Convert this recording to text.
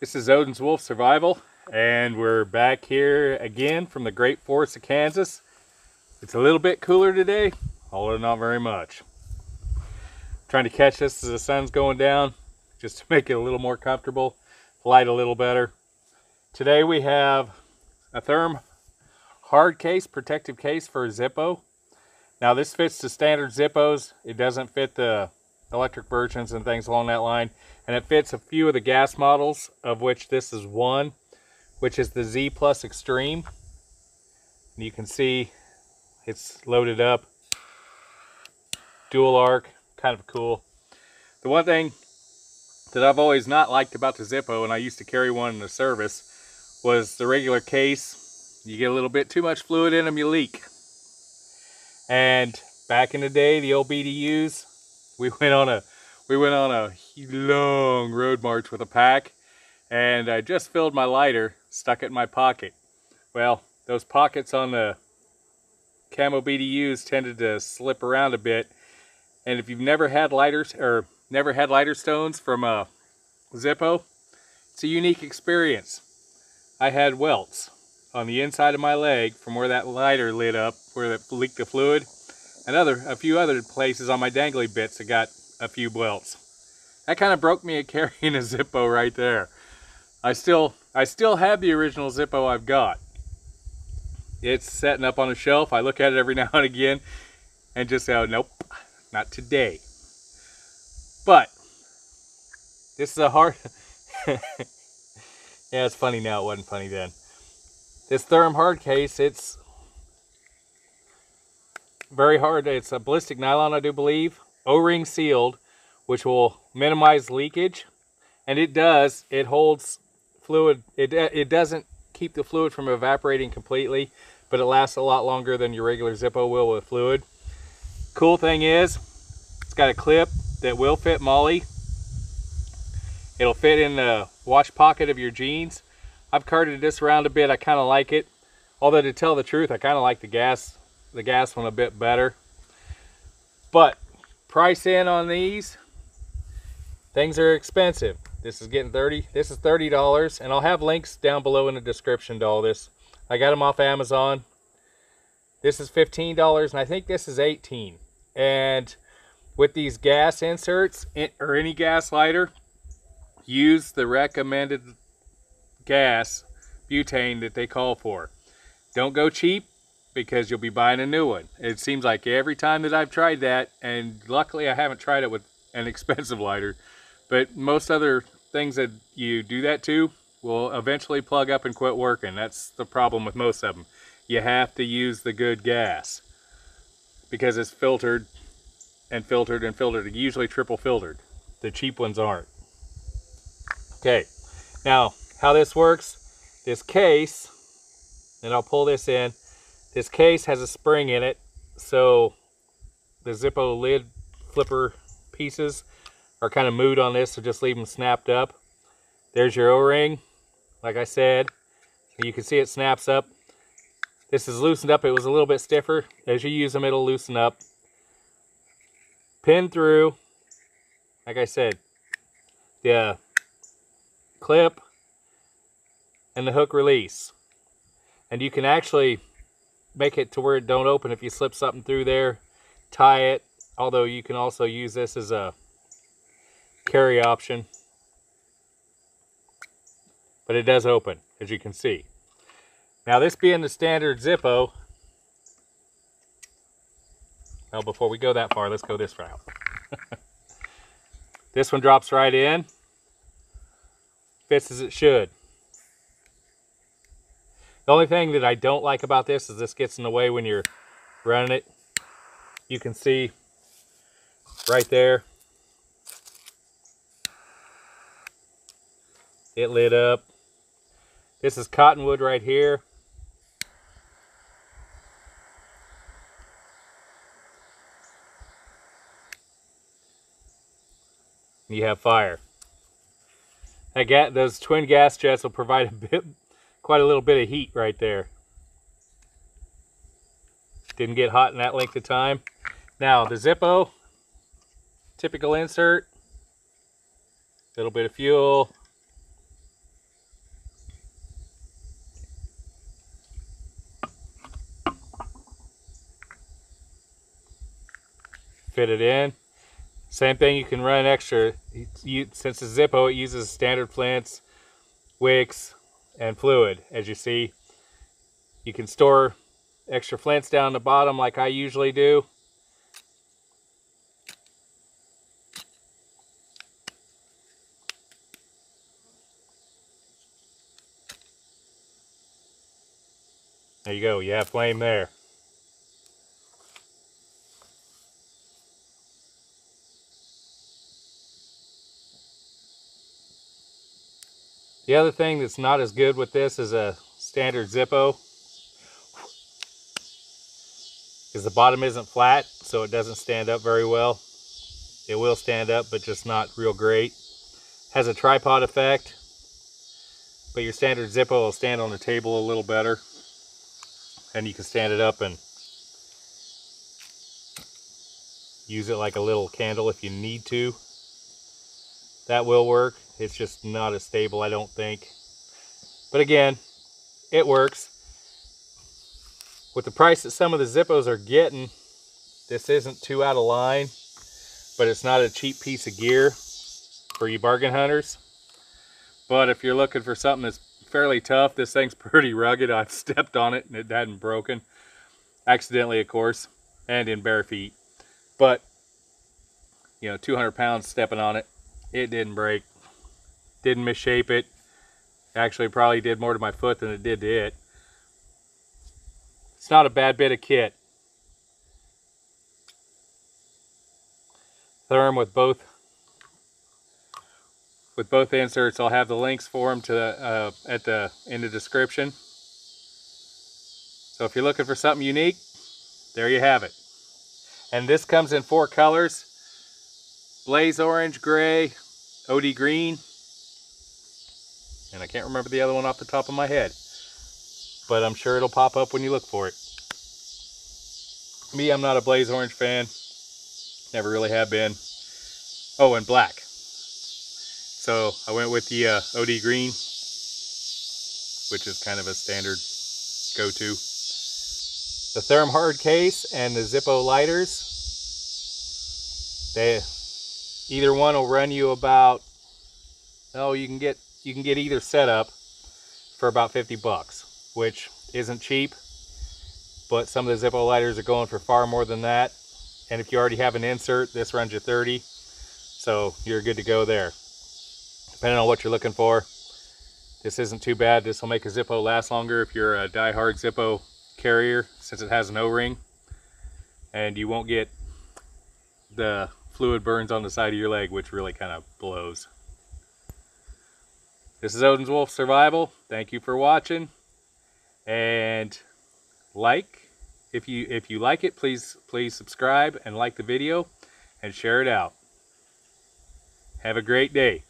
This is Odin's Wolf Survival, and we're back here again from the great forest of Kansas. It's a little bit cooler today, although not very much. I'm trying to catch this as the sun's going down, just to make it a little more comfortable, light a little better. Today we have a Thyrm hard case, protective case for a Zippo. Now this fits the standard Zippos. It doesn't fit the electric versions and things along that line, and it fits a few of the gas models, of which this is one, which is the Z Plus Extreme. And you can see it's loaded up, dual arc, kind of cool. The one thing that I've always not liked about the Zippo, and I used to carry one in the service, was the regular case. You get a little bit too much fluid in them, you leak. And back in the day, the old BDUs, we went on a long road march with a pack, and I just filled my lighter, stuck it in my pocket. Well, those pockets on the camo BDUs tended to slip around a bit, and if you've never had lighters or never had lighter stones from a Zippo, it's a unique experience. I had welts on the inside of my leg from where that lighter lit up, where it leaked the fluid. And a few other places on my dangly bits that got a few welts. That kind of broke me at carrying a Zippo right there. I still have the original Zippo I've got. It's setting up on a shelf. I look at it every now and again and just say, oh, nope, not today. But this is a hard... Yeah, it's funny now. It wasn't funny then. This Thyrm hard case, it's very hard. It's a ballistic nylon, I do believe, O-ring sealed, which will minimize leakage. And it does, it holds fluid, it doesn't keep the fluid from evaporating completely, but it lasts a lot longer than your regular Zippo will with fluid. Cool thing is, it's got a clip that will fit Molly. It'll fit in the watch pocket of your jeans. I've carted this around a bit. I kind of like it, although to tell the truth, I kind of like the gas one a bit better. But price in on these things are expensive. This is getting 30. This is $30, and I'll have links down below in the description to all this. I got them off Amazon. This is $15, and I think this is $18. And with these gas inserts or any gas lighter, use the recommended gas butane that they call for. Don't go cheap, because you'll be buying a new one. It seems like every time that I've tried that, and luckily I haven't tried it with an expensive lighter, but most other things that you do that to will eventually plug up and quit working. That's the problem with most of them. You have to use the good gas because it's filtered and filtered and filtered, usually triple filtered. The cheap ones aren't. Okay, now how this works, this case, and I'll pull this in, this case has a spring in it, so the Zippo lid flipper pieces are kind of moved on this, so just leave them snapped up. There's your O-ring, like I said. You can see it snaps up. This is loosened up. It was a little bit stiffer. As you use them, it'll loosen up. Pin through, like I said, the clip and the hook release. And you can actually make it to where it don't open if you slip something through there, tie it, although you can also use this as a carry option. But it does open, as you can see. Now this being the standard Zippo, well, before we go that far, let's go this route. This one drops right in, fits as it should. The only thing that I don't like about this is this gets in the way when you're running it. You can see right there, it lit up. This is cottonwood right here. You have fire. Again, those twin gas jets will provide a bit, quite a little bit of heat right there. Didn't get hot in that length of time. Now the Zippo, typical insert, little bit of fuel, fit it in. Same thing, you can run extra. Since it's Zippo, it uses standard plants, wicks, and fluid. As you see, you can store extra plants down the bottom like I usually do. There you go, you have flame there. The other thing that's not as good with this as a standard Zippo is the bottom isn't flat, so it doesn't stand up very well. It will stand up, but just not real great. Has a tripod effect, but your standard Zippo will stand on the table a little better. And you can stand it up and use it like a little candle if you need to. That will work. It's just not as stable, I don't think. But again, it works. With the price that some of the Zippos are getting, this isn't too out of line, but it's not a cheap piece of gear for you bargain hunters. But if you're looking for something that's fairly tough, this thing's pretty rugged. I've stepped on it and it hadn't broken, accidentally of course, and in bare feet, but you know, 200 pounds stepping on it, it didn't break, didn't misshape it. Actually probably did more to my foot than it did to it. It's not a bad bit of kit. Thyrm with both inserts. I'll have the links for them to the, in the description. So if you're looking for something unique, there you have it. And this comes in 4 colors: blaze orange, gray, OD green, and I can't remember the other one off the top of my head, but I'm sure it'll pop up when you look for it. Me, I'm not a blaze orange fan, never really have been. Oh, and black. So I went with the OD green, which is kind of a standard go-to. The Thyrm hard case and the Zippo lighters, either one will run you about, oh, you can get either setup for about $50, which isn't cheap, but some of the Zippo lighters are going for far more than that. And if you already have an insert, this runs you $30, so you're good to go there. Depending on what you're looking for, this isn't too bad. This will make a Zippo last longer if you're a die-hard Zippo carrier, since it has an O-ring, and you won't get the fluid burns on the side of your leg, which really kind of blows. This is Odin's Wolf Survival. Thank you for watching, and like if you like it, please subscribe and like the video and share it out. Have a great day.